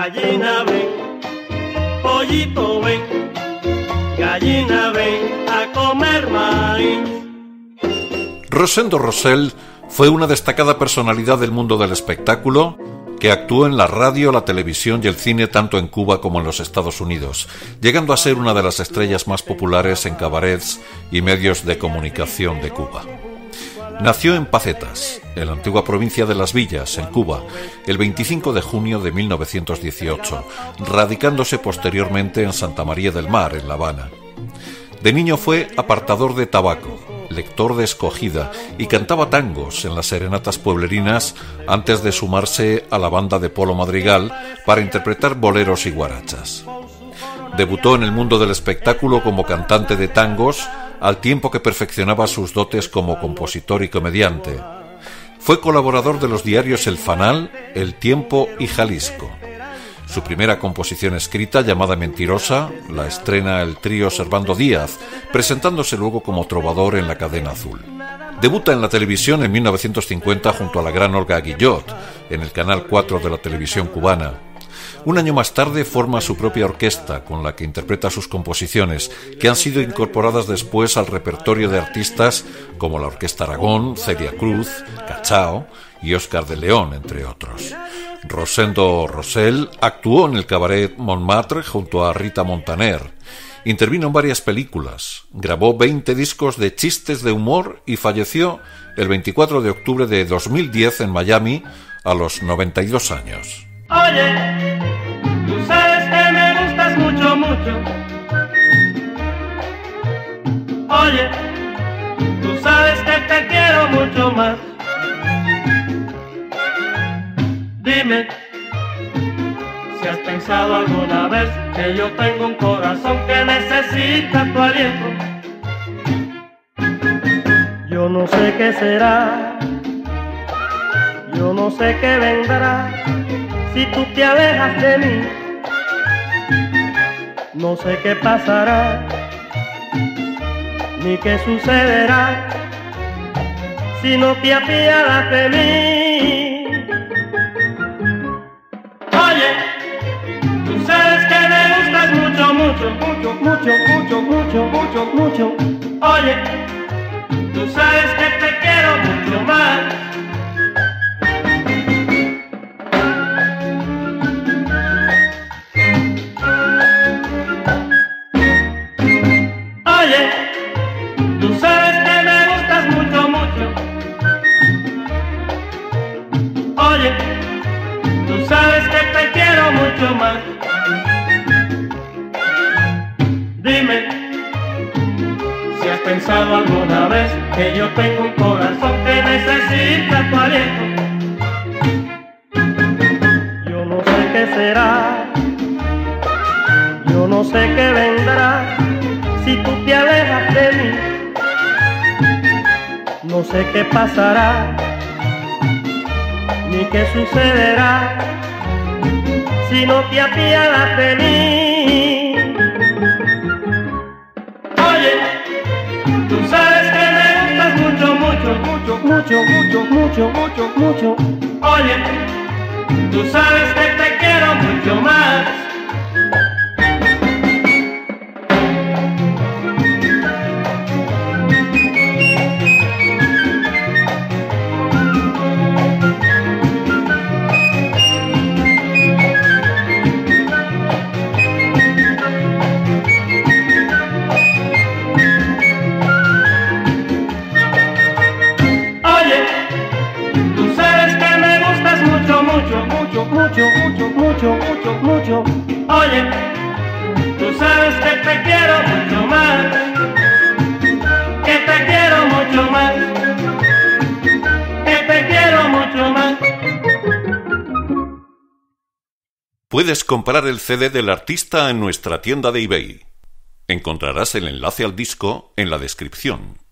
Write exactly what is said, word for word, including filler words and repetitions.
Gallina ven, pollito ven, gallina ven a comer maíz. Rosendo Rosell fue una destacada personalidad del mundo del espectáculo que actuó en la radio, la televisión y el cine tanto en Cuba como en los Estados Unidos, llegando a ser una de las estrellas más populares en cabarets y medios de comunicación de Cuba. Nació en Pacetas, en la antigua provincia de Las Villas, en Cuba, el veinticinco de junio de mil novecientos dieciocho, radicándose posteriormente en Santa María del Mar, en La Habana. De niño fue apartador de tabaco, lector de Escogida y cantaba tangos en las serenatas pueblerinas antes de sumarse a la banda de Polo Madrigal para interpretar boleros y guarachas. Debutó en el mundo del espectáculo como cantante de tangos, al tiempo que perfeccionaba sus dotes como compositor y comediante. Fue colaborador de los diarios El Fanal, El Tiempo y Jalisco. Su primera composición escrita, llamada Mentirosa, la estrena el trío Servando Díaz, presentándose luego como trovador en la Cadena Azul. Debuta en la televisión en mil novecientos cincuenta junto a la gran Olga Guillot, en el Canal cuatro de la televisión cubana. Un año más tarde forma su propia orquesta, con la que interpreta sus composiciones, que han sido incorporadas después al repertorio de artistas como la Orquesta Aragón, Celia Cruz, Cachao y Oscar de León, entre otros. Rosendo Rosell actuó en el cabaret Montmartre junto a Rita Montaner. Intervino en varias películas, grabó veinte discos de chistes de humor y falleció el veinticuatro de octubre de dos mil diez en Miami a los noventa y dos años. Oye, tú sabes que me gustas mucho, mucho. Oye, tú sabes que te quiero mucho más. Dime si has pensado alguna vez que yo tengo un corazón que necesita tu aliento. Yo no sé qué será, yo no sé qué vendrá. Si tú te alejas de mí, no sé qué pasará, ni qué sucederá, si no te apiadas de mí. Oye, tú sabes que me gustas mucho, mucho, mucho, mucho, mucho, mucho, mucho, mucho. Oye, tú sabes que te quiero mucho más. Dime si has pensado alguna vez que yo tengo un corazón que necesita tu aliento. Yo no sé qué será, yo no sé qué vendrá, si tú te alejas de mí, no sé qué pasará, ni qué sucederá, si no te apiadas de mí. Oye, tú sabes que me gustas mucho, mucho, mucho, mucho, mucho, mucho, mucho, mucho. Oye, tú sabes que te quiero mucho más. Mucho, mucho, mucho, mucho, mucho. Oye, tú sabes que te quiero mucho más, que te quiero mucho más, que te quiero mucho más. Puedes comprar el C D del artista en nuestra tienda de eBay. Encontrarás el enlace al disco en la descripción.